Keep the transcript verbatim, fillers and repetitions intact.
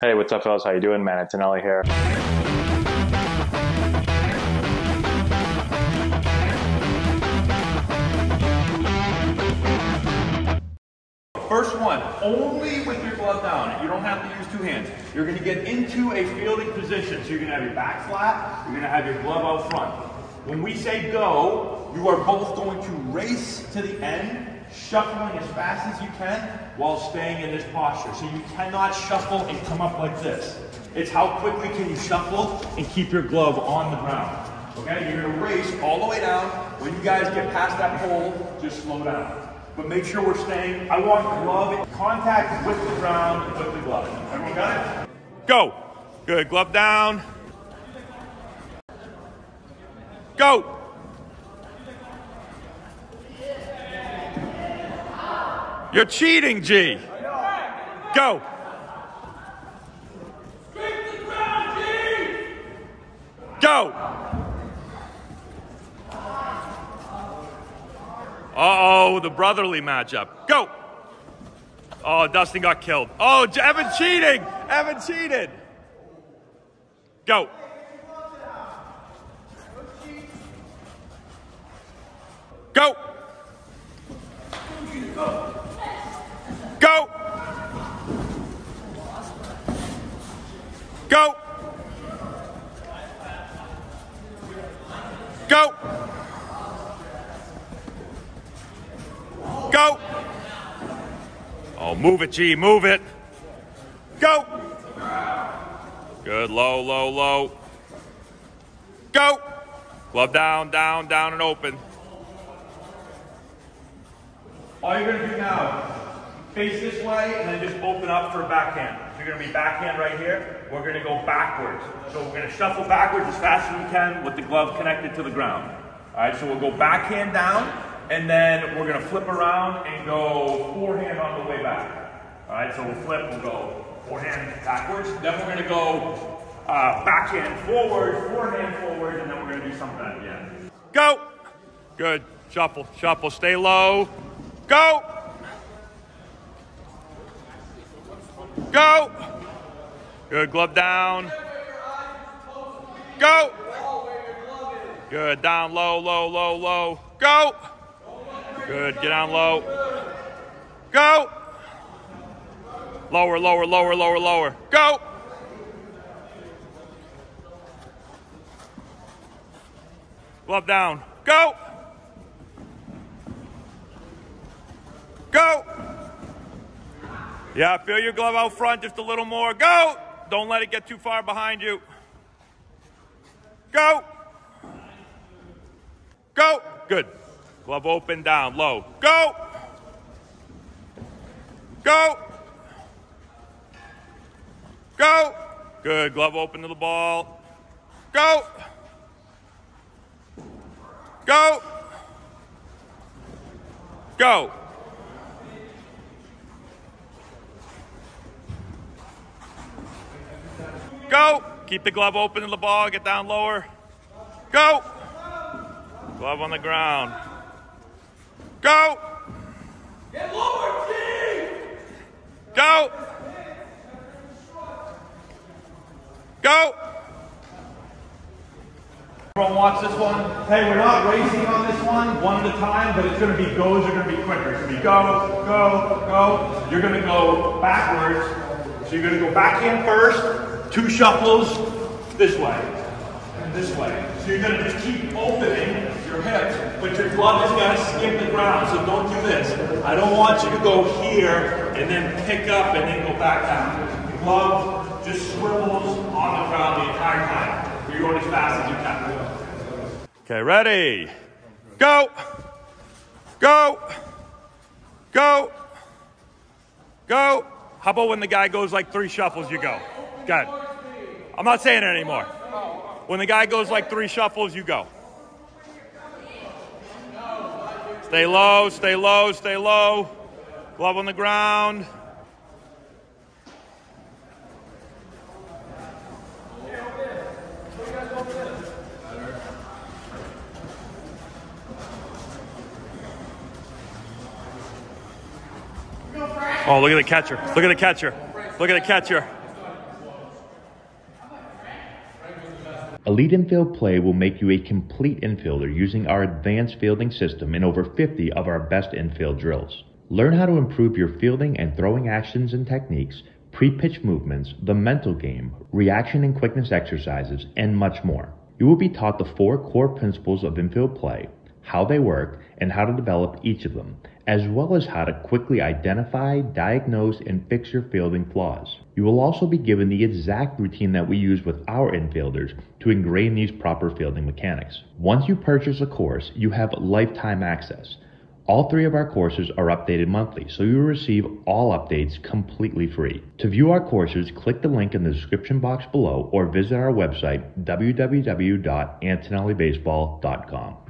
Hey, what's up, fellas? How you doing, man? It's Anelli here. First one, only with your glove down. You don't have to use two hands. You're going to get into a fielding position. So you're going to have your back flat. You're going to have your glove out front. When we say go, you are both going to race to the end, shuffling as fast as you can while staying in this posture. So you cannot shuffle and come up like this. It's how quickly can you shuffle and keep your glove on the ground. Okay, you're gonna race all the way down. When you guys get past that pole, just slow down. But make sure we're staying. I want glove contact with the ground, with the glove. Everyone got it? Go. Good, glove down. Go. You're cheating, G. Go. Sweep the ground, G. Go. Uh-oh, the brotherly matchup. Go. Oh, Dustin got killed. Oh, Evan cheating. Evan cheated. Go. Go. Go! Go! Go! Go! Oh, move it, G, move it! Go! Good, low, low, low. Go! Glove down, down, down, and open. All you're going to do now, face this way and then just open up for a backhand. So you're going to be backhand right here. We're going to go backwards. So we're going to shuffle backwards as fast as we can with the glove connected to the ground. All right, so we'll go backhand down and then we're going to flip around and go forehand on the way back. All right, so we'll flip, we'll go forehand backwards. Then we're going to go uh, backhand forward, forehand forward, and then we're going to do something at the end. Go. Good. Shuffle, shuffle, stay low. Go. Go! Good, glove down. Go! Good, down low, low, low, low. Go! Good, get down low. Go! Lower, lower, lower, lower, lower. Go! Glove down. Go! Go! Yeah, feel your glove out front just a little more. Go! Don't let it get too far behind you. Go! Go! Good. Glove open, down, low. Go! Go! Go! Good. Glove open to the ball. Go! Go! Go! Go! Keep the glove open to the ball. Get down lower. Go! Glove on the ground. Go! Get lower, G! Go! Go! Everyone watch this one. Hey, we're not racing on this one, one at a time, but it's going to be goes. You're going to be quicker. It's going to be go, go, go. You're going to go backwards. So you're going to go backhand first. Two shuffles this way and this way. So you're going to just keep opening your hips, but your glove is going to skip the ground, so don't do this. I don't want you to go here and then pick up and then go back down. The glove just swivels on the ground the entire time. You're going as fast as you can. Okay, ready? Go! Go! Go! Go! How about when the guy goes like three shuffles, you go? Good. I'm not saying it anymore. When the guy goes like three shuffles, you go. Stay low, stay low, stay low. Glove on the ground. Oh, look at the catcher. Look at the catcher. Look at the catcher. A lead infield play will make you a complete infielder using our advanced fielding system in over fifty of our best infield drills. Learn how to improve your fielding and throwing actions and techniques, pre-pitch movements, the mental game, reaction and quickness exercises, and much more. You will be taught the four core principles of infield play, how they work, and how to develop each of them, as well as how to quickly identify, diagnose, and fix your fielding flaws. You will also be given the exact routine that we use with our infielders to ingrain these proper fielding mechanics. Once you purchase a course, you have lifetime access. All three of our courses are updated monthly, so you will receive all updates completely free. To view our courses, click the link in the description box below or visit our website, w w w dot antonelli baseball dot com.